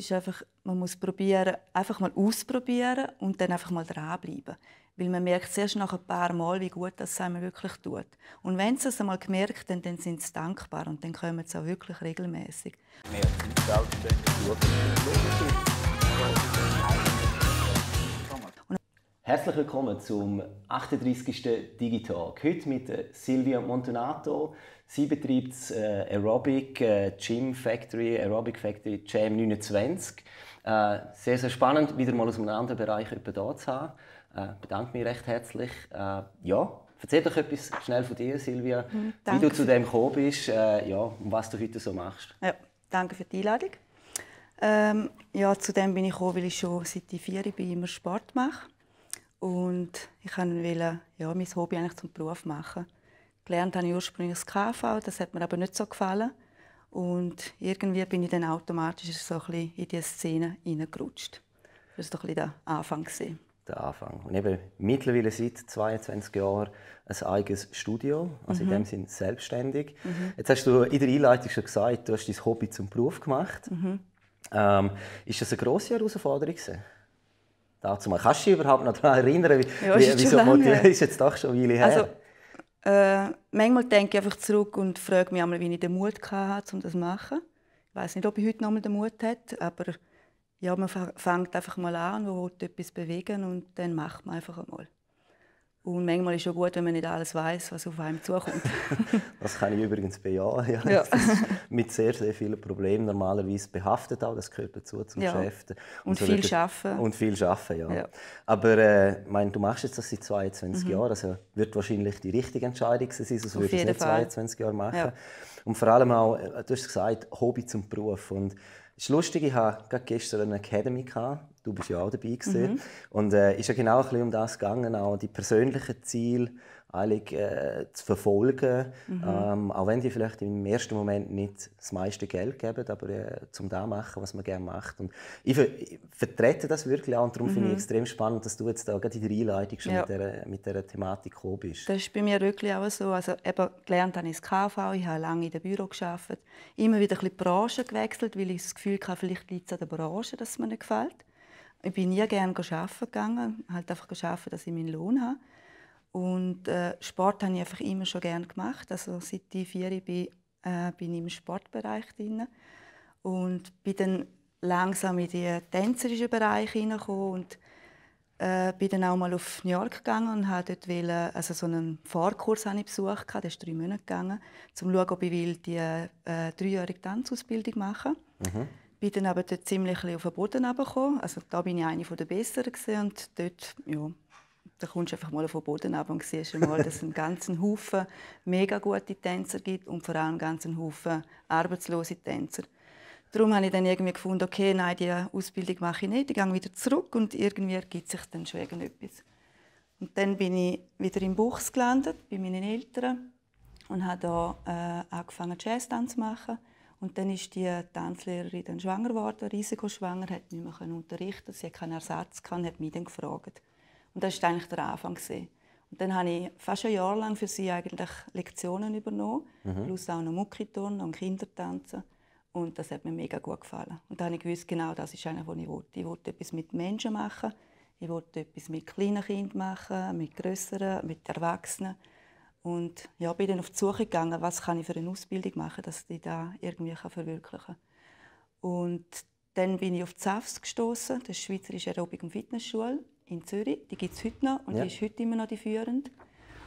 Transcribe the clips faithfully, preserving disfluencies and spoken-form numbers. ist einfach, man muss probieren, einfach mal ausprobieren und dann einfach mal dranbleiben. Weil man merkt erst nach ein paar Mal, wie gut das einem wirklich tut. Und wenn sie es einmal gemerkt haben, dann sind sie dankbar und dann kommen sie auch wirklich regelmäßig. Herzlich willkommen zum achtunddreißigsten DIGITALK. Heute mit Silvia Montonato. Sie betreibt das Aerobic Gym Factory, Aerobic Factory Jam neunundzwanzig. Sehr, sehr spannend, wieder mal aus einem anderen Bereich jemanden hier zu haben. Ich bedanke mich recht herzlich. Ja, erzähl doch etwas schnell von dir, Silvia, mhm, wie du zu dem gekommen bist, ja, und was du heute so machst. Ja, danke für die Einladung. Ähm, ja, zu dem bin ich gekommen, weil ich schon seit ich vier bin immer Sport mache. Und ich wollte ja, mein Hobby eigentlich zum Beruf machen. Gelernt habe ich ursprünglich das K V, das hat mir aber nicht so gefallen. Und irgendwie bin ich dann automatisch so ein bisschen in diese Szene hineingerutscht. Das war doch ein bisschen der Anfang. Der Anfang. Und eben mittlerweile seit zweiundzwanzig Jahren ein eigenes Studio, also mhm. in dem Sinne selbstständig. Mhm. Jetzt hast du in der Einleitung schon gesagt, du hast dein Hobby zum Beruf gemacht. Mhm. Ähm, ist das eine grosse Herausforderung gewesen? Dazu mal. Kannst du dich überhaupt noch daran erinnern, wie, ja, ist wie, wie so motiviert ist jetzt doch schon eine Weile her? Also, äh, manchmal denke ich einfach zurück und frage mich einmal, wie ich den Mut hatte, um das zu machen. Ich weiß nicht, ob ich heute noch mal den Mut hätte, aber ja, man fängt einfach mal an und will etwas bewegen und dann macht man einfach einmal. Und manchmal ist es gut, wenn man nicht alles weiß, was auf einem zukommt. Das kann ich übrigens bejahen. Ja. Ja. Das ist mit sehr, sehr vielen Problemen normalerweise behaftet auch. Das gehört dazu zum ja. Geschäft. Und, und so viel arbeiten. Und viel arbeiten, ja. ja. Aber äh, mein, du machst jetzt das seit zweiundzwanzig mhm. Jahren. Also wird wahrscheinlich die richtige Entscheidung sein. Sonst würde ich es nicht zweiundzwanzig Jahre machen. Ja. Und vor allem auch, du hast gesagt, Hobby zum Beruf. Und es ist lustig, ich hatte gestern eine Academy, du warst ja auch dabei. Mhm. Und es äh, ist ja genau ein bisschen um das gegangen, auch die persönlichen Ziele eigentlich, äh, zu verfolgen. Mhm. Ähm, auch wenn die vielleicht im ersten Moment nicht das meiste Geld geben, aber äh, um das zu machen, was man gerne macht. Und ich, ver ich vertrete das wirklich auch und darum mhm. finde ich es extrem spannend, dass du jetzt da gerade in der Einleitung schon ja. mit, dieser, mit dieser Thematik gekommen bist. Das ist bei mir wirklich auch so. Also, eben, gelernt habe ich das K V, ich habe lange in dem Büro gearbeitet, immer wieder ein bisschen die Branche gewechselt, weil ich das Gefühl hatte, vielleicht liegt es an der Branche, dass es mir nicht gefällt. Ich bin nie gerne arbeiten gegangen, halt einfach gearbeitet, dass ich meinen Lohn habe. Und äh, Sport habe ich einfach immer schon gerne gemacht. Also seit ich vier bin, äh, bin ich im Sportbereich drin. Und bin dann langsam in den tänzerischen Bereich hineingekommen und äh, bin dann auch mal auf New York gegangen und habe dort will, also so einen Fahrkurs habe ich besucht, der ist drei Monate gegangen, um zu schauen, ob ich will die äh, dreijährige Tanzausbildung machen will. Mhm. Ich bin dann aber dort ziemlich auf den Boden runtergekommen. Also da war ich eine der Besseren. Und dort, ja, da kommst du einfach mal auf den Boden runter und siehst mal, dass es einen ganzen Haufen mega gute Tänzer gibt und vor allem einen ganzen Haufen arbeitslose Tänzer. Darum habe ich dann irgendwie gefunden, okay, nein, die Ausbildung mache ich nicht, ich gehe wieder zurück und irgendwie ergibt sich dann schon irgendetwas. Und dann bin ich wieder in Buchs gelandet, bei meinen Eltern, und habe da äh, angefangen, Jazz-Tanz zu machen. Und dann ist die Tanzlehrerin dann schwanger geworden, risikoschwanger, hat nicht mehr unterrichten, sie hat keinen Ersatz gehabt, hat mich dann gefragt. Und das war eigentlich der Anfang. Und dann habe ich fast ein Jahr lang für sie eigentlich Lektionen übernommen, mhm. plus auch noch Muckiturnen und Kindertanzen. Und das hat mir mega gut gefallen. Und dann habe ich gewusst, genau das ist eigentlich, was ich wollte. Ich wollte etwas mit Menschen machen, ich wollte etwas mit kleinen Kindern machen, mit grösseren, mit Erwachsenen. Und ja, bin dann auf die Suche gegangen, was kann ich für eine Ausbildung machen, dass ich da irgendwie verwirklichen kann. Und dann bin ich auf die SAFS gestoßen, das ist die Schweizerische Aerobic- und Fitnessschule in Zürich. Die gibt es heute noch und ja. die ist heute immer noch die führend.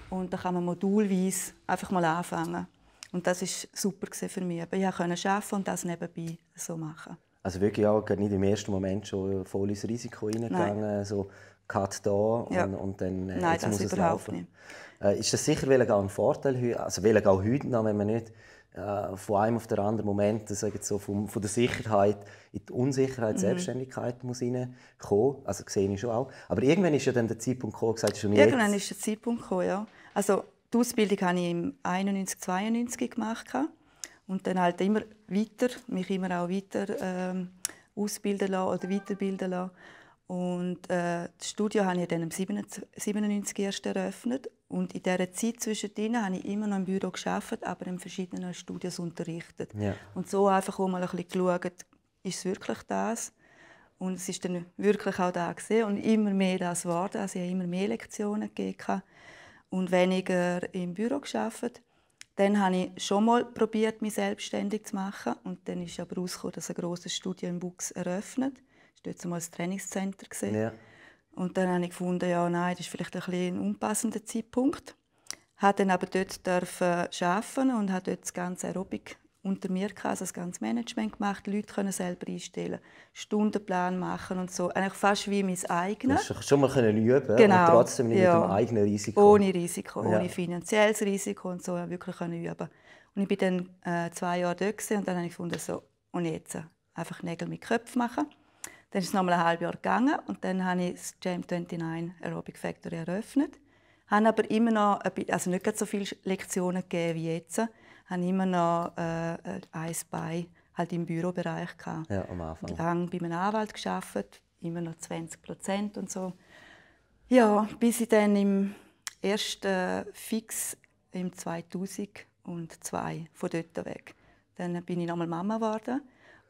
Und da kann man modulweise einfach mal anfangen. Und das war super für mich. Ich konnte arbeiten und das nebenbei so machen. Also wirklich auch nicht im ersten Moment schon voll ins Risiko hineingegangen, so Cut da und, ja. und dann äh, Nein, jetzt muss es laufen. Äh, ist das sicher auch ein Vorteil, also auch heute noch, wenn man nicht äh, von einem auf den anderen Moment so, von, von der Sicherheit in die Unsicherheit, mhm. Selbstständigkeit muss hineinkommen. Also sehe ich schon auch. Aber irgendwann ist ja dann der Zeitpunkt gekommen, gesagt, schon jetzt. Irgendwann ist der Zeitpunkt gekommen, ja. Also die Ausbildung habe ich im einundneunzig, zweiundneunzig gemacht. Und dann halt immer weiter, mich immer auch weiter ähm, ausbilden lassen oder weiterbilden lassen. Und äh, das Studio habe ich dann im siebenundneunzig erst eröffnet. Und in dieser Zeit zwischendrin habe ich immer noch im Büro gearbeitet, aber in verschiedenen Studios unterrichtet. Ja. Und so einfach auch mal ein bisschen geschaut, ist es wirklich das. Und es ist dann wirklich auch da gewesen. Und immer mehr das geworden. Also ich habe immer mehr Lektionen gegeben und weniger im Büro gearbeitet. Dann habe ich schon mal probiert, mich selbstständig zu machen. Und dann ist aber rausgekommen, dass ein grosses Studio in Buchs eröffnet. Das war dort mal das Trainingscenter. Ja. Und dann habe ich gefunden, ja, nein, das ist vielleicht ein bisschen ein unpassender Zeitpunkt. Ich durfte dann aber dort arbeiten und habe dort das ganze Aerobic unter mir gehabt, also das ganze Management gemacht. Die Leute können selber einstellen, Stundenplan machen und so. Eigentlich fast wie mein eigenes. Du hast schon mal üben, genau, und trotzdem nicht ja, mit dem eigenen Risiko. Ohne Risiko, ja, ohne finanzielles Risiko und so. Ich wirklich üben. Und ich war dann äh, zwei Jahre dort und dann habe ich gefunden, so, und jetzt einfach Nägel mit Köpfen machen. Dann ist es noch mal ein halbes Jahr gegangen und dann habe ich das Jam neunundzwanzig Aerobic Factory eröffnet. Habe aber immer noch, also nicht so viele Lektionen gegeben wie jetzt, habe immer noch äh, ein Bein halt im Bürobereich gehabt. Ja, am Anfang. Lang bei einem Anwalt gearbeitet, immer noch zwanzig Prozent und so. Ja, bis ich dann im ersten Fix im zweitausendzwei von dort weg. Dann bin ich nochmal Mama geworden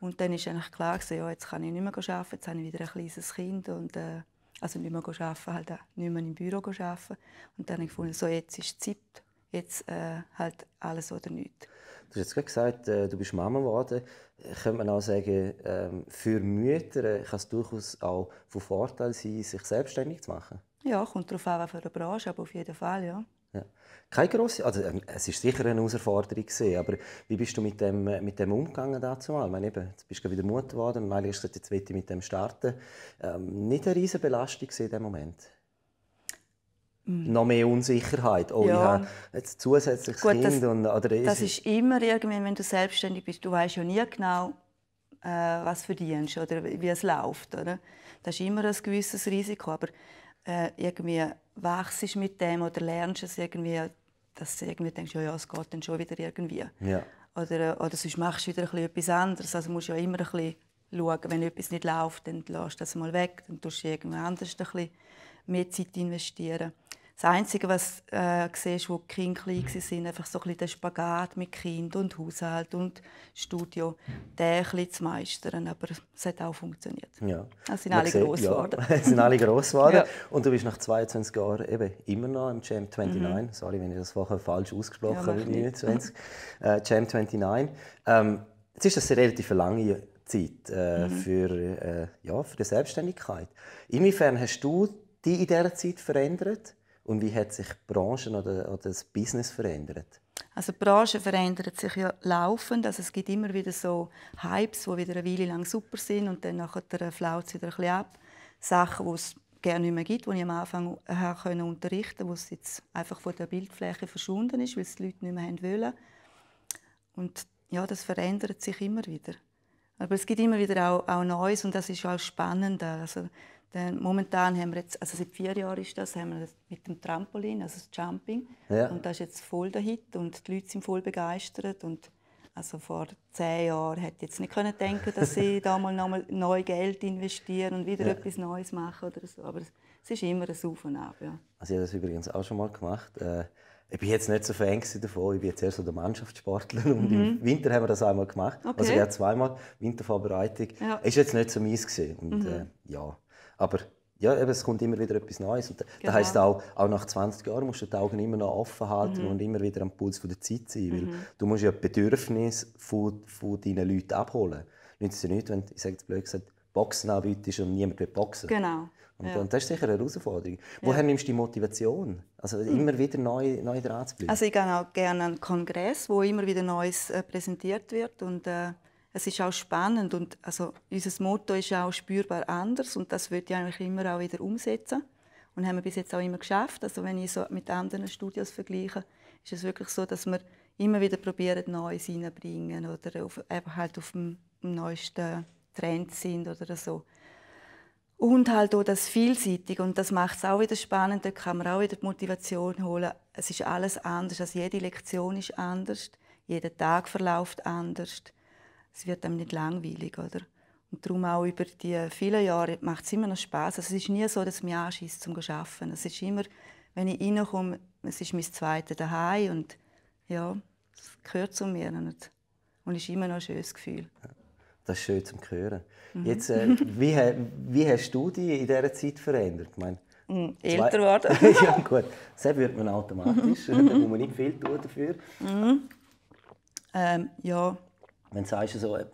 und dann ist eigentlich klar gewesen, ja, jetzt kann ich nicht mehr arbeiten, jetzt habe ich wieder ein kleines Kind und äh, also nicht mehr arbeiten, halt nicht mehr im Büro arbeiten. Und dann habe ich gefunden, so, jetzt ist die Zeit, jetzt äh, halt alles oder nichts. Du hast jetzt gerade gesagt, äh, du bist Mama geworden. Könnte man auch sagen, ähm, für Mütter kann es durchaus auch von Vorteil sein, sich selbstständig zu machen? Ja, kommt darauf an, für eine Branche, aber auf jeden Fall, ja. Ja. Keine grosse, also ähm, es war sicher eine Herausforderung, aber wie bist du mit dem, mit dem umgegangen dazu? Ich meine, eben, jetzt bist du wieder Mutter geworden und meine, ich gesagt, jetzt will ich mit dem starten. Ähm, nicht eine riesige Belastung in diesem Moment? Mm. Noch mehr Unsicherheit? Oh, ja. Ich habe jetzt zusätzliches Gut, Kind. Das, und, oder ist das ist immer irgendwie, wenn du selbstständig bist, du weißt ja nie genau, äh, was du verdienst oder wie es läuft. Oder? Das ist immer ein gewisses Risiko, aber äh, irgendwie wachst mit dem oder lernst es irgendwie, dass du irgendwie denkst, ja, ja, es geht dann schon wieder irgendwie. Ja. Oder, oder sonst machst du wieder ein bisschen etwas anderes. Also musst du ja immer ein bisschen schauen, wenn etwas nicht läuft, dann lässt du das mal weg, dann tust du irgendwie anders ein bisschen mehr Zeit investieren. Das Einzige, was du äh, siehst, wo die Kinder klein waren, einfach so ein bisschen der Spagat mit Kind und Haushalt und Studio, den ein bisschen zu meistern. Aber es hat auch funktioniert. Ja. Es sind alle gross geworden. Ja. Es sind alle gross geworden. Ja. Und du bist nach zweiundzwanzig Jahren eben immer noch im Jam neunundzwanzig. Mhm. Sorry, wenn ich das vorher falsch ausgesprochen habe. Ja, neunundzwanzig. äh, Jam neunundzwanzig. Ähm, jetzt ist das eine relativ lange Zeit äh, mhm. für, äh, ja, für die Selbstständigkeit. Inwiefern hast du dich in dieser Zeit verändert? Und wie hat sich die Branche oder, oder das Business verändert? Also die Branche verändert sich ja laufend. Also es gibt immer wieder so Hypes, die wieder eine Weile lang super sind und dann flaut es wieder ein bisschen ab. Sachen, die es gerne nicht mehr gibt, die ich am Anfang unterrichten konnte, die jetzt einfach von der Bildfläche verschwunden ist, weil es die Leute nicht mehr wollen. Und ja, das verändert sich immer wieder. Aber es gibt immer wieder auch, auch Neues und das ist auch spannend. Also, Denn momentan haben wir jetzt, also seit vier Jahren ist das, haben wir das mit dem Trampolin, also das Jumping. Ja. Und das ist jetzt voll der Hit und die Leute sind voll begeistert. Und also vor zehn Jahren hätte ich jetzt nicht können denken, dass sie da mal nochmal neu Geld investieren und wieder ja, etwas Neues machen oder so. Aber es ist immer ein Auf und Ab. Ja. Also ich habe das übrigens auch schon mal gemacht. Äh Ich bin jetzt nicht so Fan davon. Ich bin jetzt eher so der Mannschaftssportler. Und mhm. im Winter haben wir das einmal gemacht. Okay. Also ich habe zweimal Wintervorbereitung. Ja. Es war jetzt nicht so meins gewesen. Und, mhm. äh, ja. Aber ja, eben, es kommt immer wieder etwas Neues. Und das genau. heisst auch, auch nach zwanzig Jahren musst du die Augen immer noch offen halten mhm. und immer wieder am Puls der Zeit sein. Weil mhm. du musst ja die Bedürfnisse von, von deinen Leuten abholen. Nützt es ja nicht, wenn, ich sage jetzt blöd gesagt, Boxen anbietest und niemand will boxen. Genau. Und, ja. und das ist sicher eine Herausforderung. Woher ja. nimmst du die Motivation? Also immer wieder neu, neu dran zu bleiben? Also ich gehe auch gerne an einen Kongress, wo immer wieder Neues äh, präsentiert wird. Und, äh, es ist auch spannend. Und, also, unser Motto ist auch spürbar anders. Und das würde ich eigentlich immer auch wieder umsetzen. Und haben wir bis jetzt auch immer geschafft. Also, wenn ich so mit anderen Studios vergleiche, ist es wirklich so, dass wir immer wieder probieren, Neues hineinbringen oder auf, halt auf dem neuesten Trend sind oder so. Und halt auch das Vielseitige. Und das macht es auch wieder spannend. Da kann man auch wieder die Motivation holen. Es ist alles anders. Also jede Lektion ist anders. Jeder Tag verläuft anders. Es wird einem nicht langweilig. Oder? Und darum auch über die vielen Jahre macht es immer noch Spass. Also es ist nie so, dass es mich anschießt, zum Arbeiten. Es ist immer, wenn ich reinkomme, es ist mein zweites Zuhause. Und ja, es gehört zu mir. Und es ist immer noch ein schönes Gefühl. Das ist schön zu hören. Mhm. Jetzt, äh, wie, wie hast du dich in dieser Zeit verändert? Ich meine, mhm, älter geworden. Ja, gut. Das wird man automatisch. Mhm. Da muss man nicht viel tun dafür. Mhm. Ähm, ja. Wenn du sagst, so, äh,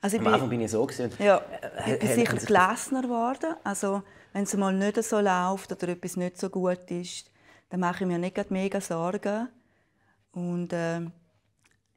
also am bin, Anfang bin ich so gewesen. Ja, ich bin sicher gelassener geworden. Also, wenn es mal nicht so läuft oder etwas nicht so gut ist, dann mache ich mir nicht mega Sorgen. Und, äh,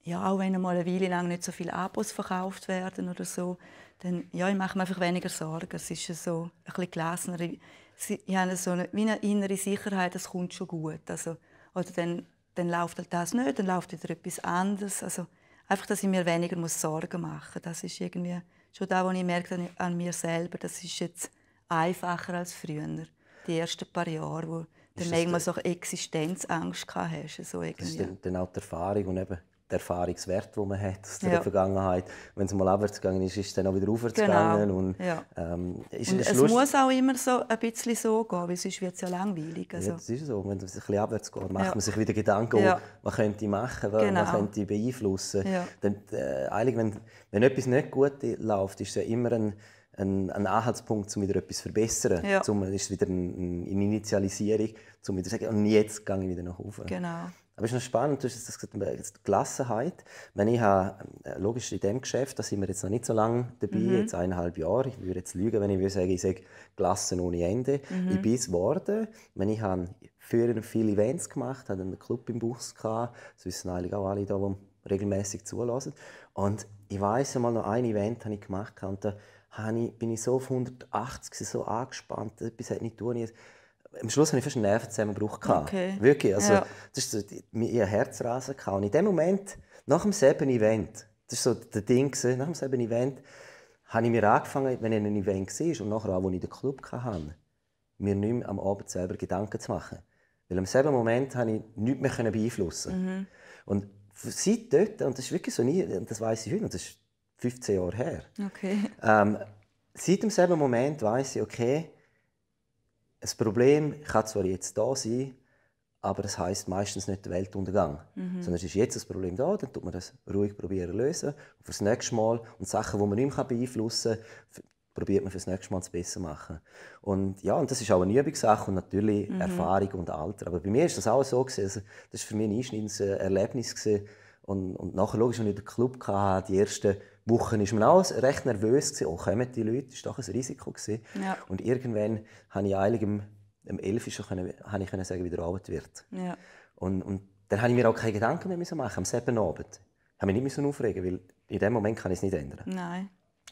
ja, auch wenn mal eine Weile lang nicht so viele Abos verkauft werden oder so, dann ja, ich mache mir einfach weniger Sorgen. Es ist so ein bisschen gelassener. Ich habe so eine, wie eine innere Sicherheit, das kommt schon gut. Also, oder dann, dann läuft halt das nicht, dann läuft wieder etwas anderes. Also, einfach, dass ich mir weniger muss Sorgen machen muss. Das ist irgendwie schon das, was ich merke an mir selber. Das ist jetzt einfacher als früher. Die ersten paar Jahre, wo dann manchmal so eine Existenzangst hatte. So irgendwie. Das ist dann, dann auch die Erfahrung und eben der Erfahrungswert, den man hat aus der ja. Vergangenheit. Wenn es mal abwärts gegangen ist, ist es dann auch wieder aufwärts gegangen. Genau. Und, ja. ähm, ist, und ist es lustig. Muss auch immer so ein bisschen so gehen, weil sonst wird es ja langweilig. Also. Ja, das ist so. Wenn es ein bisschen abwärts geht, macht ja. man sich wieder Gedanken, ja. was könnte ich machen, was genau. könnte ich beeinflussen. Ja. Dann, äh, eigentlich, wenn, wenn etwas nicht gut läuft, ist es ja immer ein Ein, ein Anhaltspunkt, um wieder etwas zu verbessern. Ja. Zum, ist wieder ein, eine Initialisierung, um wieder zu sagen, und jetzt gehe ich wieder nach oben. Genau. Aber es ist noch spannend, du hast das gesagt, die Gelassenheit. Wenn ich habe, logisch in diesem Geschäft, da sind wir jetzt noch nicht so lange dabei, mhm. jetzt eineinhalb Jahre. Ich würde jetzt lügen, wenn ich würde sagen, ich sage gelassen ohne Ende. Mhm. Ich bin es geworden. Wenn ich habe früher viele Events gemacht, hatte einen Club im Buchs gehabt, das wissen eigentlich auch alle da, die regelmäßig zulassen. Und ich weiss einmal noch ein Event, habe ich gemacht und da bin ich so auf hundertachtzig, so angespannt, etwas hat nicht tun. Am Schluss hatte ich fast einen Nervenzusammenbruch. Okay. Wirklich, also, ja. das war so, ich hatte Herzrasen. Und in dem Moment, nach dem selben Event, das war so das Ding, nach dem selben Event, habe ich mir angefangen, wenn ich in einem Event war und nachher auch, als ich den Club hatte, mir nicht mehr am Abend selber Gedanken zu machen. Weil am selben Moment konnte ich nichts mehr beeinflussen. Mhm. Und seit dort, und das ist wirklich so nie, das weiss ich heute, und das ist fünfzehn Jahre her. Okay. Ähm, seit demselben Moment weiss ich, okay, das Problem kann zwar jetzt da sein, aber das heisst meistens nicht der Weltuntergang. Mhm. Sondern es ist jetzt das Problem da, dann tut man das ruhig probieren lösen. Und für das nächste Mal, und Sachen, die man nicht mehr beeinflussen kann, probiert man für das nächste Mal es besser machen. Und ja, und das ist auch eine Übungssache und natürlich mhm. Erfahrung und Alter. Aber bei mir ist das auch so gewesen. Also, das war für mich ein einschneidendes Erlebnis gewesen. Und, und nachher, logisch, als ich den Club hatte, die ersten Wochen war man auch recht nervös gewesen. Oh, kommen die Leute? Das war doch ein Risiko gewesen. Ja. Und irgendwann konnte ich eigentlich am, am elf schon können, ich können sagen, wie der Abend wird. Ja. Und, und dann habe ich mir auch keine Gedanken mehr machen müssen, am selben Abend. Ich habe mich nicht mehr aufregen, weil in dem Moment kann ich es nicht ändern. Nein.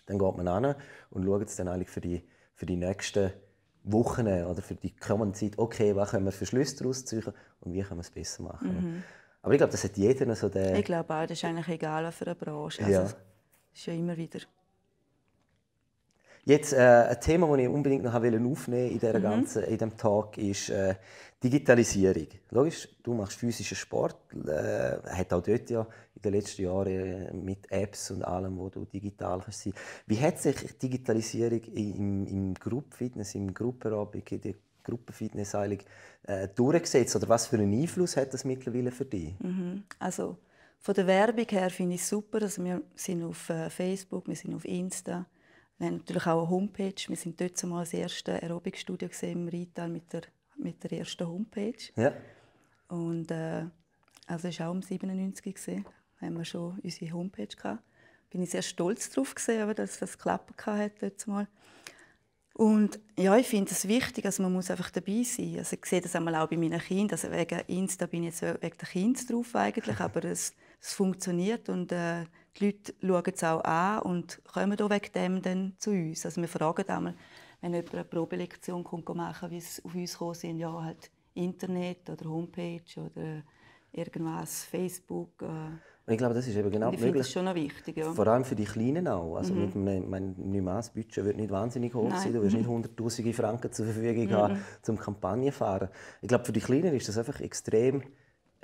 Dann geht man hin und schaut es dann eigentlich für die, für die nächsten Wochen oder für die kommende Zeit, okay, was können wir für Schlüsse daraus ziehen und wie können wir es besser machen. Mhm. Aber ich glaube, das hat jeder noch so den... Ich glaube auch, das ist eigentlich egal, was für eine Branche. Also, ja. Das ist ja immer wieder. Jetzt äh, ein Thema, das ich unbedingt noch aufnehmen wollte in diesem ganzen, in diesem Talk, ist äh, Digitalisierung. Logisch, du machst physischen Sport. Äh, hat auch dort ja in den letzten Jahren mit Apps und allem, wo du digital kannst sein. Wie hat sich Digitalisierung im, im Group-Fitness, im Gruppen-Aerobic, in der Gruppenfitness eigentlich äh, durchgesetzt? Oder was für einen Einfluss hat das mittlerweile für dich? Mhm. Also von der Werbung her finde ich es super. Also wir sind auf Facebook, wir sind auf Insta. Wir haben natürlich auch eine Homepage. Wir sind dort mal das erste Aerobic-Studio im Rital mit der, mit der ersten Homepage. Ja. Und äh, also es war auch um siebenundneunzig gesehen, haben wir schon unsere Homepage gehabt. Bin ich sehr stolz drauf gesehen, dass das klappen hat dort mal. Und ja, ich finde es wichtig, also man muss einfach dabei sein. Also ich sehe das einmal auch bei meinen Kindern. Also wegen Insta bin ich jetzt wegen der Kinder drauf eigentlich, aber es, es funktioniert und äh, die Leute schauen es auch an und kommen auch wegen dem dann zu uns. Also wir fragen einmal, wenn jemand eine Probelektion kommt machen, wie es auf uns gekommen sind, ja halt Internet oder Homepage oder irgendwas, Facebook. Äh, Ich glaube, das ist eben genau ich möglich. Das ist schon noch wichtig, ja. Vor allem für die Kleinen auch. Also mhm. mit meinem Numass-Budget wird nicht wahnsinnig hoch Nein. sein. Du wirst nicht hunderttausende Franken zur Verfügung mhm. haben, um Kampagnen zu fahren. Ich glaube, für die Kleinen ist das einfach extrem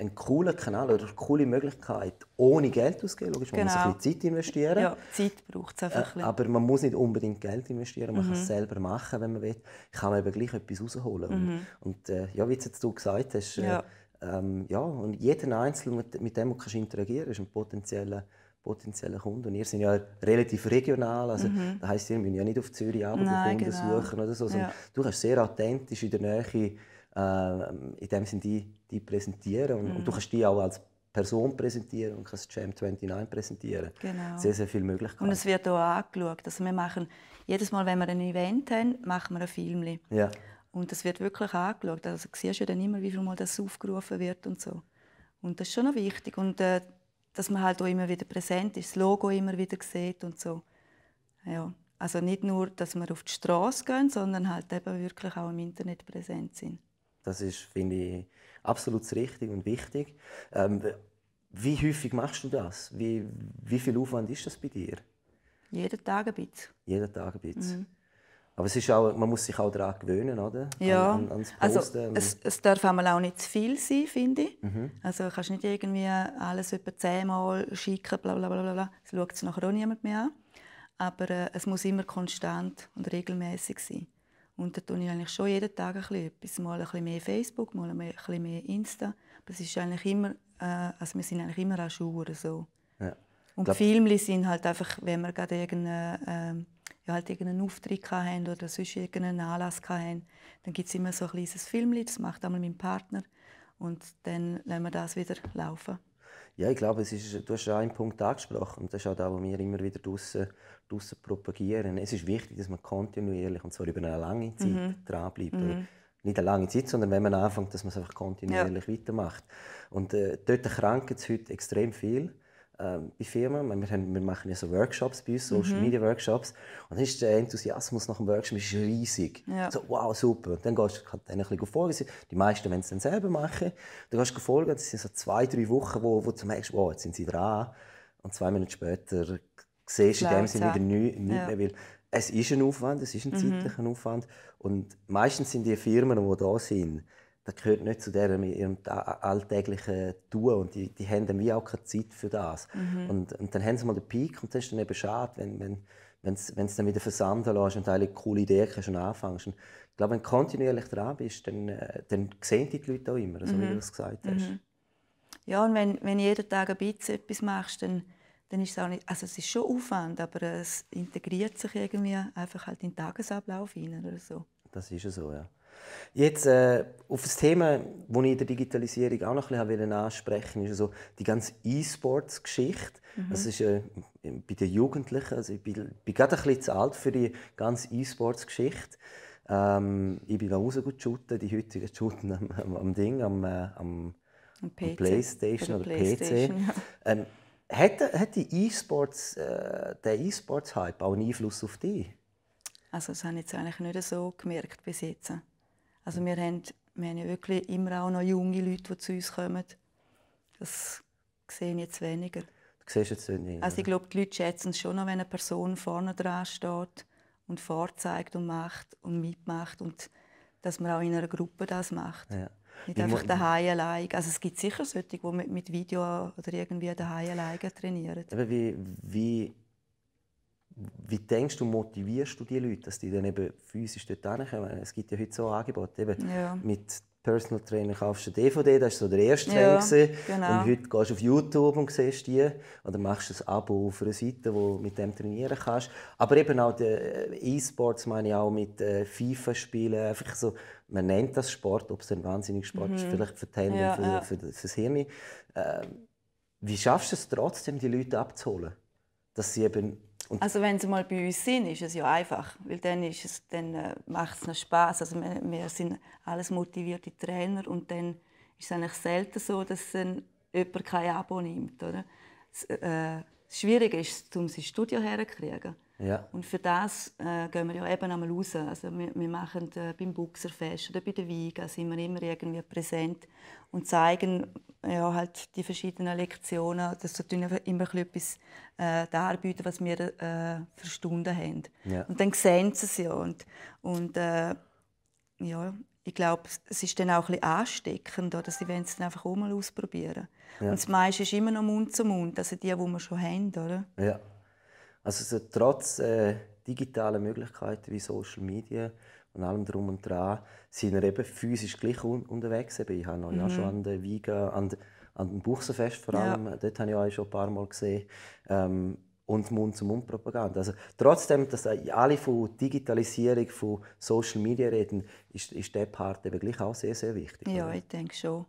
ein cooler Kanal oder eine coole Möglichkeit, ohne Geld auszugeben. Logisch, man genau. muss ein bisschen Zeit investieren. Ja, Zeit braucht es einfach. Äh, aber man muss nicht unbedingt Geld investieren. Man mhm. kann es selber machen, wenn man will. Kann man eben gleich etwas rausholen. Mhm. Und, und äh, ja, wie jetzt du gesagt hast, ja. äh, Ähm, ja, und jeder Einzelne, mit dem du interagieren kannst, ist ein potenzieller potenziellen Kunden. Und ihr seid ja relativ regional, also mhm. das heisst, ihr müsst ja nicht auf Zürich arbeiten, Kunden genau. suchen oder so. Also ja. Du kannst sehr authentisch in der Nähe äh, in dem Sinne die, die präsentieren und, mhm. und du kannst die auch als Person präsentieren und kannst Jam neunundzwanzig präsentieren. Genau. Sehr, sehr viele Möglichkeiten. Und es wird hier angeschaut. Also wir machen, jedes Mal, wenn wir ein Event haben, machen wir ein Filmchen. Ja. Und das wird wirklich angeschaut. Also, du siehst ja dann immer, wie viel Mal das aufgerufen wird und so. Und das ist schon noch wichtig. Und äh, dass man halt auch immer wieder präsent ist, das Logo immer wieder sieht und so. Ja. Also nicht nur, dass wir auf die Straße gehen, sondern halt eben wirklich auch im Internet präsent sind. Das ist, finde ich, absolut richtig und wichtig. Ähm, wie häufig machst du das? Wie, wie viel Aufwand ist das bei dir? Jeden Tag ein bisschen. Jeden Tag ein bisschen. Mhm. Aber es ist auch, man muss sich auch daran gewöhnen, oder? Ja, an, an, also es, es darf einmal auch nicht zu viel sein, finde ich. Mhm. Also du kannst nicht irgendwie alles etwa zehnmal schicken, bla bla bla bla. Es schaut es nachher auch niemand mehr an. Aber äh, es muss immer konstant und regelmäßig sein. Und da tue ich eigentlich schon jeden Tag ein bisschen etwas. Mal ein bisschen mehr Facebook, mal ein bisschen mehr Insta. Aber es ist eigentlich immer, äh, also wir sind eigentlich immer an Schuhe so. Ja. Und die Filme sind halt einfach, wenn wir gerade irgendeinen äh, ja, halt irgendeinen Auftritt hatten oder sonst irgendeinen Anlass hatten, dann gibt es immer so ein kleines Filmchen, das macht einmal mein Partner. Und dann lassen wir das wieder laufen. Ja, ich glaube, es ist, du hast einen Punkt angesprochen und das ist auch das, was wir immer wieder draussen, draussen propagieren. Es ist wichtig, dass man kontinuierlich, und zwar über eine lange Zeit, mhm. dranbleibt. Mhm. Nicht eine lange Zeit, sondern wenn man anfängt, dass man es einfach kontinuierlich ja. weitermacht. Und äh, dort krankt es heute extrem viel äh, bei Firmen. Wir, haben, wir machen ja so Workshops bei uns, Social mhm. Media Workshops. Und dann ist der Enthusiasmus nach dem Workshop ist riesig. Ja. So, wow, super. Und dann gehst du dann ein bisschen folgen. Die meisten wollen es dann selber machen. Dann gehst du folgen. Das sind so zwei, drei Wochen, wo, wo du merkst, wow, jetzt sind sie dran. Und zwei Minuten später siehst du in dem Sinne wieder nichts nicht ja. mehr, weil es ist ein Aufwand, es ist ein mhm. zeitlicher Aufwand. Und meistens sind die Firmen, die da sind, das gehört nicht zu deren, ihrem alltäglichen Tun. Und die, die haben dann wie auch keine Zeit für das. Mhm. Und, und dann haben sie mal den Peak und dann ist dann eben schade, wenn, wenn, wenn es dann wieder versanden lässt und eine coole Idee kannst und anfängst. Und ich glaube, wenn du kontinuierlich dran bist, dann, dann sehen die Leute auch immer, so mhm. wie du es gesagt hast. Mhm. Ja, und wenn, wenn du jeden Tag ein bisschen etwas machst, dann Dann ist es, auch nicht, also es ist schon Aufwand, aber es integriert sich irgendwie einfach halt in den Tagesablauf hinein oder so. Das ist ja so, ja. Jetzt äh, auf das Thema, das ich in der Digitalisierung auch noch ein bisschen ansprechen wollte, ist also die ganze E-Sports-Geschichte. Mhm. Das ist äh, bei den Jugendlichen, also ich bin, bin gerade ein bisschen zu alt für die ganze E-Sports-Geschichte. Ähm, ich bin da raus gut shooten, die heutigen shooten am, am, am Ding, am, äh, am, am Playstation oder P C. Ja. Ähm, Hat, hat die E-Sports, äh, der E-Sports-Hype auch einen Einfluss auf dich? Also das habe ich jetzt eigentlich nicht so gemerkt bis jetzt. Also wir haben, wir haben ja wirklich immer auch noch junge Leute, die zu uns kommen. Das sehe ich jetzt weniger. Das siehst du jetzt weniger. Also ich glaube, die Leute schätzen es schon noch, wenn eine Person vorne dran steht und vorzeigt und macht und mitmacht und dass man auch in einer Gruppe das macht. Ja. Nicht einfach daheim allein. Also es gibt sicher solche, die mit Video oder irgendwie daheim allein trainieren. Aber wie, wie, wie denkst du, motivierst du die Leute, dass die dann eben physisch dort hinkommen? Es gibt ja heute so Angebote. Eben ja. Mit Personal Trainer kaufst du eine D V D, das war so der erste ja, Trainer. Genau. Und heute gehst du auf YouTube und siehst die. Oder machst ein Abo auf einer Seite, wo du mit dem trainieren kannst. Aber eben auch E-Sports meine ich auch mit FIFA-Spielen. Einfach so, man nennt das Sport, ob es ein wahnsinniger Sport mhm. ist, vielleicht für die Hände, ja, für, ja. für, für das Hirn. Äh, wie schaffst du es trotzdem, die Leute abzuholen? Dass sie eben und also wenn sie mal bei uns sind, ist es ja einfach, weil dann, ist es, dann äh, macht es noch Spass. Also wir, wir sind alles motivierte Trainer und dann ist es eigentlich selten so, dass dann jemand kein Abo nimmt. Oder? Das, äh, das Schwierige ist, um sein Studio herzukriegen. Ja. Und für das äh, gehen wir ja eben einmal raus. Also wir, wir machen äh, beim Buchserfest oder bei der Wiga sind wir immer irgendwie präsent und zeigen ja, halt die verschiedenen Lektionen, dass wir immer etwas äh, darbieten, was wir äh, verstanden haben. Ja. Und dann sehen sie es ja. Und, und äh, ja, ich glaube, es ist dann auch ein bisschen ansteckend, oder? Sie wollen es dann einfach auch mal ausprobieren. Ja. Und das meiste ist immer noch Mund zu Mund, also die, die wir schon haben. Oder? Ja. Also so, trotz äh, digitaler Möglichkeiten wie Social Media und allem drum und dran sind wir eben physisch gleich un unterwegs. Ich habe noch mhm. ja schon an der Wiga, an, an dem Buchserfest vor allem, ja. Dort habe ich euch schon ein paar Mal gesehen, ähm, und Mund-zu-Mund-Propaganda. Also, trotzdem, dass alle von Digitalisierung, von Social Media reden, ist, ist der Part eben gleich auch sehr, sehr wichtig. Ja, oder? Ich denke schon.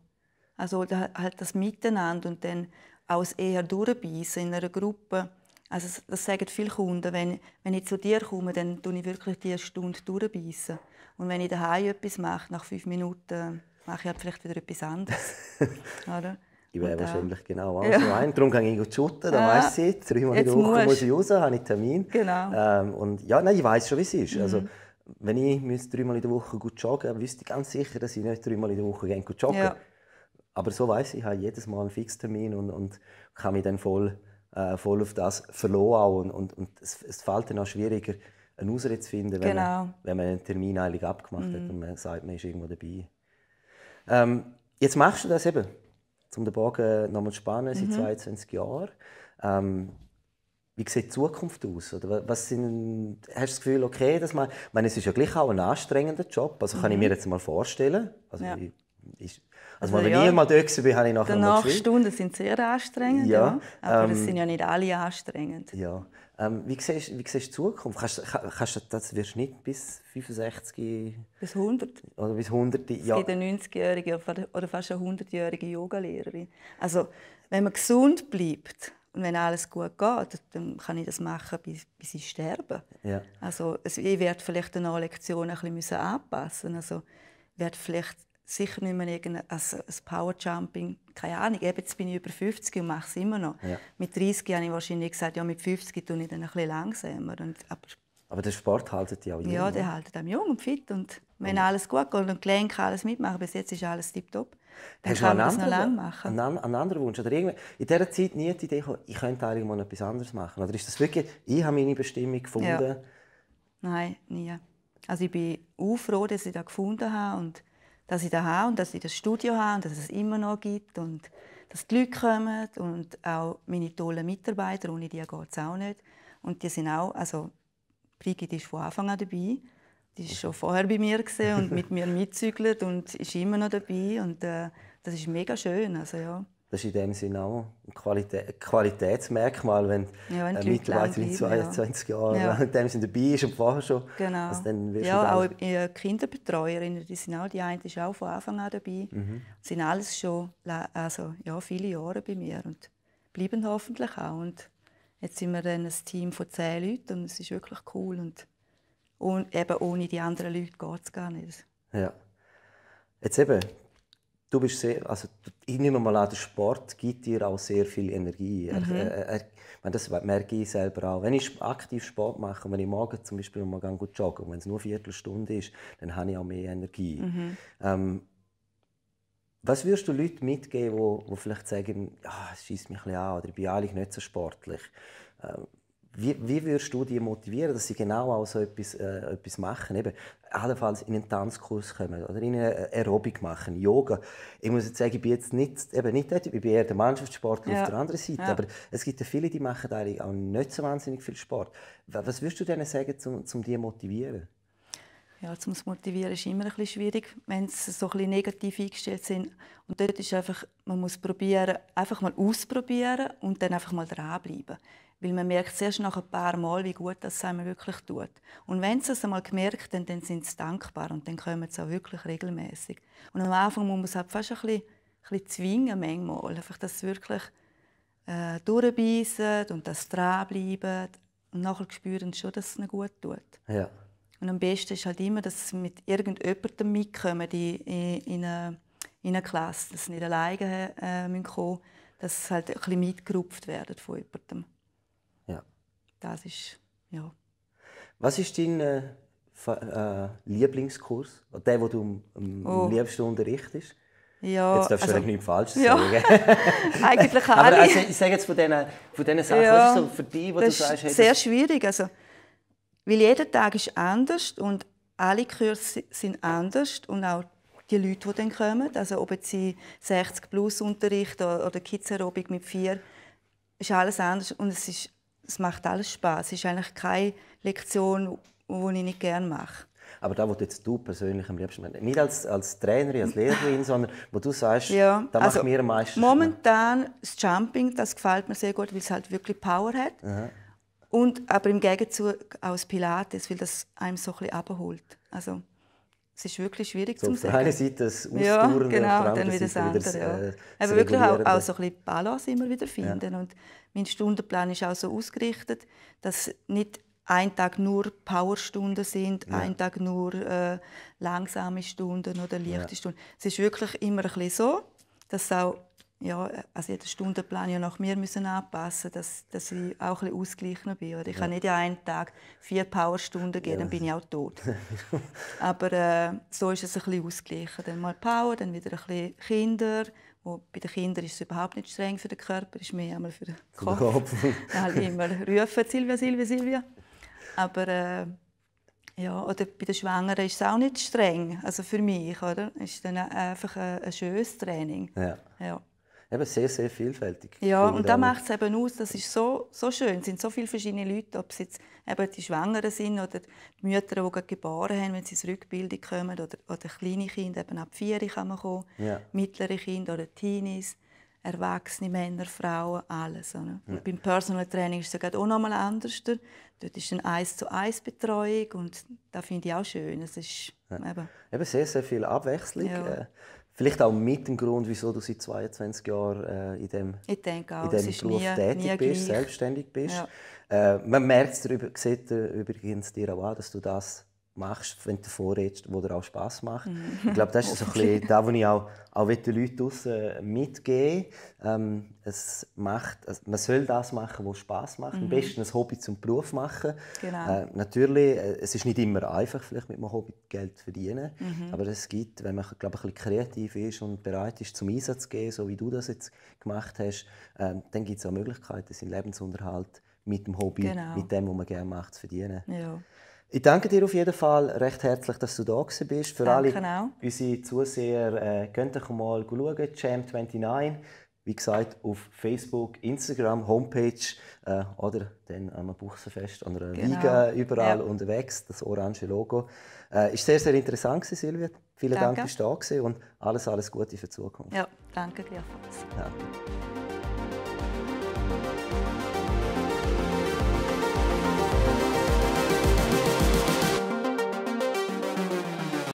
Also da, halt das Miteinander und dann auch das eher durchbeissen in einer Gruppe. Also das sagen viele Kunden, wenn, wenn ich zu dir komme, dann tue ich wirklich die Stunde durchbeissen. Und wenn ich daheim etwas mache, nach fünf Minuten, mache ich halt vielleicht wieder etwas anderes. Oder? Ich wäre wahrscheinlich genau auch ja. so ein. Darum gehe ich shooten, da weiss ich, dreimal in der Woche muss ich raus, habe ich Termin. Genau. Ähm, und ja, nein, ich weiss schon, wie es ist. Mhm. Also, wenn ich dreimal in der Woche gut joggen müsste, wüsste ich ganz sicher, dass ich nicht dreimal in der Woche gerne gut joggen. Ja. Aber so weiss ich, ich habe jedes Mal einen Fixtermin und, und kann mich dann voll, äh, voll auf das verlassen. Und, und, und es, es fällt dann auch schwieriger, eine Ausrede zu finden, wenn, genau. man, wenn man einen Termin eigentlich abgemacht mhm. hat und man sagt, man ist irgendwo dabei. Ähm, jetzt machst du das eben. Um den Bogen nochmal zu spannen, seit mhm. zweiundzwanzig Jahren. Ähm, wie sieht die Zukunft aus? Oder was sind, hast du das Gefühl, okay, dass man, ich meine, es ist ja gleich auch ein anstrengender Job. Also mhm. kann ich mir jetzt mal vorstellen. Also, ja. ich, ich, also, also wenn ja. ich mal dort war, habe ich nachher noch geschrieben. Die Nachstunden sind sehr anstrengend, ja. Ja. Aber ähm, es sind ja nicht alle anstrengend. Ja. Ähm, wie, siehst, wie siehst du die Zukunft? Kannst, kannst du das wirst nicht bis fünfundsechzig? Bis hundert. Oder bis hundert, ja. Es gibt eine neunzigjährige oder fast eine hundertjährige Yogalehrerin. Also, wenn man gesund bleibt und wenn alles gut geht, dann kann ich das machen, bis, bis ich sterbe. Ja. Also, ich werde vielleicht eine Lektion ein bisschen anpassen müssen. Also, ich werde vielleicht sicher nicht mehr irgendein also Powerjumping, keine Ahnung, jetzt bin ich über fünfzig und mache es immer noch. Ja. Mit dreißig habe ich wahrscheinlich gesagt, ja, mit fünfzig tue ich dann ein bisschen langsamer. Und, aber, aber der Sport haltet ja auch jung. Ja, der haltet am jung und fit. Und wenn ja. alles gut geht und die Gelenke kann alles mitmachen, bis jetzt ist alles tipptopp, dann hast kann man das noch lange machen. Einen, einen anderen Wunsch? Oder in dieser Zeit nie die Idee, ich könnte eigentlich mal etwas anderes machen? Oder ist das wirklich, ich habe meine Bestimmung gefunden? Ja. Nein, nie. Also ich bin auch froh, dass ich das gefunden habe. Und dass ich das habe und dass ich das Studio habe und dass es immer noch gibt und dass die Leute kommen und auch meine tollen Mitarbeiter, ohne die geht es auch nicht. Und die sind auch, also Brigitte ist von Anfang an dabei, die war schon vorher bei mir und mit mir mitzügelt und ist immer noch dabei und äh, das ist mega schön, also ja. Das ist in dem Sinne auch ein Qualitä Qualitätsmerkmal, wenn ja, äh, Mitarbeiter in zweiundzwanzig ja. Jahren ja. in dem Sinne dabei ist und vorher schon. Genau. Also dann ja, auch äh, Kinderbetreuerinnen, die sind auch, die eine ist auch von Anfang an dabei. Mhm. Sind alles schon also, ja, viele Jahre bei mir und bleiben hoffentlich auch. Und jetzt sind wir dann ein Team von zehn Leuten und es ist wirklich cool. Und, und eben ohne die anderen Leute geht es gar nicht. Ja. Jetzt eben. Du bist sehr, also ich nehme mal an, der Sport gibt dir auch sehr viel Energie. Mhm. Er, er, er, meine, das merke ich selber auch. Wenn ich aktiv Sport mache, wenn ich morgen zum Beispiel mal gut jogge, und wenn es nur eine Viertelstunde ist, dann habe ich auch mehr Energie. Mhm. Ähm, was würdest du Leuten mitgeben, die, die vielleicht sagen, ja, es schiesst mich ein bisschen an oder ich bin eigentlich nicht so sportlich? Ähm, Wie, wie würdest du die motivieren, dass sie genau auch so etwas, äh, etwas machen? Eben, allenfalls in einen Tanzkurs kommen oder in eine Aerobic machen, Yoga. Ich muss jetzt sagen, ich bin jetzt nicht, eben nicht dort, ich bin eher der Mannschaftssportler ja. auf der anderen Seite. Ja. Aber es gibt ja viele, die machen eigentlich auch nicht so wahnsinnig viel Sport. Was würdest du denen sagen, um, um die zu motivieren? Ja, um zu motivieren ist immer ein bisschen schwierig, wenn sie so ein bisschen negativ eingestellt sind. Und dort ist einfach, man muss probieren, einfach mal ausprobieren und dann einfach mal dranbleiben. Weil man merkt zuerst nach ein paar Mal, wie gut das einem wirklich tut. Und wenn sie es einmal gemerkt haben, dann sind sie dankbar und dann kommen sie auch wirklich regelmäßig. Und am Anfang muss man es halt fast ein bisschen, ein bisschen zwingen, manchmal. Einfach, dass sie wirklich äh, durchbeissen und dass sie dranbleiben. Und nachher spüren sie schon, dass es ihnen gut tut. Ja. Und am besten ist halt immer, dass sie mit irgendjemandem mitkommen in, in, eine, in eine Klasse. Dass sie nicht alleine äh, kommen müssen, dass sie halt ein bisschen mitgerupft werden von jemandem. Das ist, ja. Was ist dein äh, äh, Lieblingskurs? Der, den du am oh. liebsten unterrichtest? Ja, jetzt darfst du also, nichts Falsches ja. sagen. Eigentlich alle. Aber also, ich sage jetzt von diesen, von diesen Sachen, ja, was ist so für dich, was das du sagst? Das ist sehr schwierig. Also, weil jeder Tag ist anders und alle Kurse sind anders. Und auch die Leute, die dann kommen, also ob sie sechzig plus Unterricht oder Kids Aerobic mit vier, ist alles anders. Und es ist, es macht alles Spaß. Es ist eigentlich keine Lektion, die ich nicht gerne mache. Aber da, wo jetzt du persönlich am liebsten, nicht als, als Trainerin, als Lehrerin, sondern wo du sagst, ja, da also macht mir am meisten momentan Spaß. Das Jumping, das gefällt mir sehr gut, weil es halt wirklich Power hat. Aha. Und, aber im Gegenzug auch das Pilates, weil das einem so ein bisschen abholt. Also, es ist wirklich schwierig so, zu sagen. Auf der einen Seite das Ausdauernde, ja, genau, auf der anderen dann wieder Seite das andere. Wieder das, äh, aber wirklich auch, auch so ein bisschen Balance immer wieder finden. Ja. Und mein Stundenplan ist auch so ausgerichtet, dass nicht ein Tag nur Powerstunden sind, ja, ein Tag nur äh, langsame Stunden oder leichte, ja, Stunden. Es ist wirklich immer ein bisschen so, dass auch, ja, also jeder Stundenplan ja nach mir müssen anpassen, dass, dass ich auch ein bisschen ausgeglichen bin. Oder ich, ja, kann nicht einen Tag vier Powerstunden geben, ja, dann bin ich auch tot. Aber äh, so ist es ein bisschen ausgeglichen. Dann mal Power, dann wieder ein bisschen Kinder. Wo bei den Kindern ist es überhaupt nicht streng für den Körper, ist mehr einmal für den Kopf. Alle immer rufen, Silvia, Silvia, Silvia. Aber äh, ja, oder bei den Schwangeren ist es auch nicht streng, also für mich, oder? Es ist dann einfach ein, ein schönes Training. Ja, ja. Eben sehr, sehr vielfältig. Ja, und da macht es eben aus, das ist so, so schön. Es sind so viele verschiedene Leute, ob es jetzt eben die Schwangeren sind oder die Mütter, die gerade geboren haben, wenn sie zur Rückbildung kommen, oder, oder kleine Kinder, eben ab vier kann man kommen, ja, mittlere Kinder oder Teenies, Erwachsene, Männer, Frauen, alles. Oder? Ja. Und beim Personal Training ist es auch noch mal anders. Dort ist eine eins zu eins Betreuung und das finde ich auch schön. Es ist, ja, eben, eben sehr, sehr viel Abwechslung. Ja. Vielleicht auch mit dem Grund, wieso du seit zweiundzwanzig Jahren äh, in diesem Beruf nie, tätig nie bist, gleich. selbstständig bist. Ja. Äh, man merkt es darüber, sieht äh, übrigens dir auch an, dass du das machst, wenn du davor redest, wo dir auch Spass macht. Mhm. Ich glaube, das ist so ein bisschen das, was ich auch, auch den Leuten draussen mitgeben will. Ähm, es macht, also man soll das machen, was Spass macht. Mhm. Am besten ein Hobby zum Beruf machen. Genau. Äh, natürlich, äh, es ist nicht immer einfach, vielleicht mit einem Hobby Geld zu verdienen. Mhm. Aber es gibt, wenn man, glaube ich, ein bisschen kreativ ist und bereit ist, zum Einsatz zu gehen, so wie du das jetzt gemacht hast, äh, dann gibt es auch Möglichkeiten, seinen Lebensunterhalt mit dem Hobby, genau, mit dem, was man gerne macht, zu verdienen. Ja. Ich danke dir auf jeden Fall recht herzlich, dass du da gewesen bist. Für danke alle auch. Unsere Zuseher, äh, könnt ihr mal schauen, Jam neunundzwanzig. Wie gesagt, auf Facebook, Instagram, Homepage äh, oder dann am Buchserfest an der Wiga, überall, ja, unterwegs, das orange Logo. Äh, ist sehr, sehr interessant gewesen, Silvia. Vielen danke. Dank, dass du da warst und alles, alles Gute für die Zukunft. Ja, danke gleichfalls. Ja.